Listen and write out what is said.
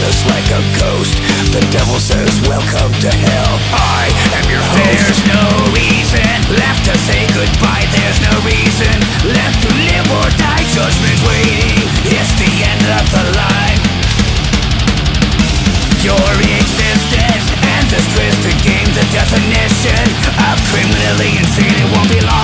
just like a ghost. The devil says, welcome to hell. I am your host. There's no reason left to say goodbye. There's no reason left to live or die. Judgment's waiting, it's the end of the line. Your existence and this twisted game, the definition of criminally insane. It won't be long.